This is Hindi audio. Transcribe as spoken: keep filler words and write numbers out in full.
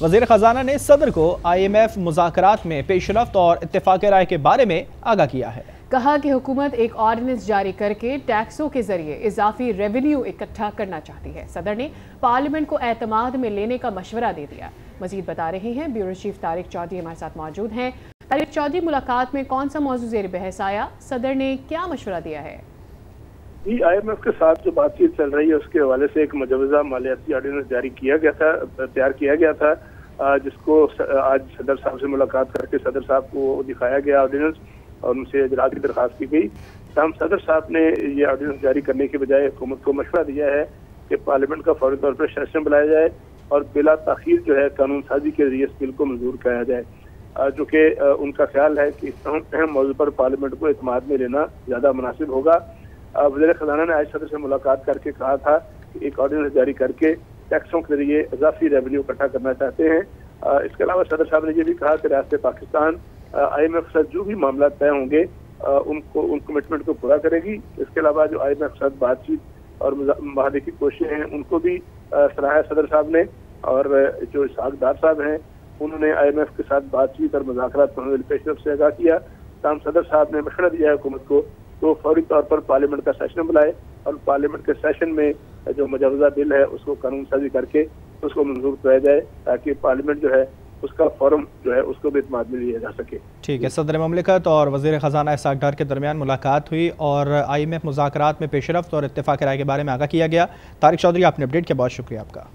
वज़ीर ख़जाना ने सदर को आई एम एफ मुज़ाकरात में पेशरफ्त और इत्तेफाक राय के बारे में आगाह किया है। कहा कि हुकूमत एक ऑर्डिनेंस जारी करके टैक्सों के जरिए इजाफी रेवेन्यू इकट्ठा करना चाहती है। सदर ने पार्लियामेंट को एतमाद में लेने का मशवरा दे दिया। मजीद बता रहे हैं ब्यूरो चीफ तारिक चौधरी, हमारे साथ मौजूद हैं। तारिक चौधरी, मुलाकात में कौन सा मौजूद ज़ेर बहस आया, सदर ने क्या मशवरा दिया है? जी, आई एम एफ के साथ जो बातचीत चल रही है उसके हवाले से एक मुजवजा मालियाती ऑर्डिनेंस जारी किया गया था, तैयार किया गया था, जिसको आज सदर साहब से मुलाकात करके सदर साहब को दिखाया गया ऑर्डिनेंस और उनसे इजरात की दरख्वास्त की गई। तमाम सदर साहब ने ये ऑर्डिनेंस जारी करने के बजाय हुकूमत को मशवरा दिया है कि पार्लियामेंट का फौरी तौर पर सेशन बुलाया जाए और बिला ताखीर जो है कानून साजी के जरिए इस बिल को मंजूर कराया जाए। जो कि उनका ख्याल है कि इस अहम मौजू पर पार्लियामेंट को एतमाद में लेना ज़्यादा मुनासिब होगा। वज़ीर ख़जाना ने आज सदर से मुलाकात करके कहा था कि एक ऑर्डिनेंस जारी करके टैक्सों के जरिए इजाफी रेवेन्यू इकट्ठा करना चाहते हैं। इसके अलावा सदर साहब ने यह भी कहा कि रास्ते पाकिस्तान आई एम एफ साथ जो भी मामला तय होंगे उनको उन कमिटमेंट को पूरा करेगी। इसके अलावा जो आई एम एफ साथ बातचीत और मुआहदे की कोशिशें हैं उनको भी सराहा सदर साहब ने। और जो इशाक दार साहब हैं उन्होंने आई एम एफ के साथ बातचीत और मुज़ाकरात पर पेशरफ से आगाह किया। तमाम सदर साहब ने मशवरा दिया है हुकूमत को तो फौरी तौर पर पार्लियामेंट का सेशन बुलाए और पार्लियामेंट के सेशन में जो मुजवजा बिल है उसको कानून साजी करके उसको मंजूर कराया जाए ताकि पार्लियामेंट जो है उसका फॉरम जो है उसको भी इत्माद में लिया जा सके। ठीक है, सदर ममलिकत और वज़ीर ख़जाना इशाक डार के दरमियान मुलाकात हुई और आई एम एफ मुज़ाकरात में पेशरफ्त और इत्तेफाक राय के बारे में आगाह किया गया। तारिक चौधरी, आपने अपडेट किया, बहुत शुक्रिया आपका।